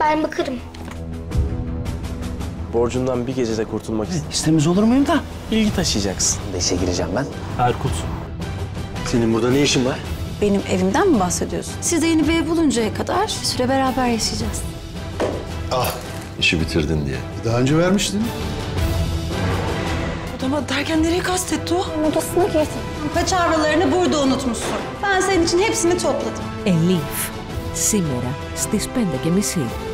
Ben bakarım. Borcundan bir gecede kurtulmak istedim. İstemez olur muyum da? İlgi taşıyacaksın. İşe gireceğim ben. Erkut, senin burada ne işin var? Benim evimden mi bahsediyorsun? Siz de yeni bir ev buluncaya kadar bir süre beraber yaşayacağız. Ah, işi bitirdin diye. Daha önce vermiştin. Odama derken nereye kastetti o? Odasına girdim. Paçavralarını burada unutmuşsun. Ben senin için hepsini topladım. Elif, Simora, Stispenda και μισή.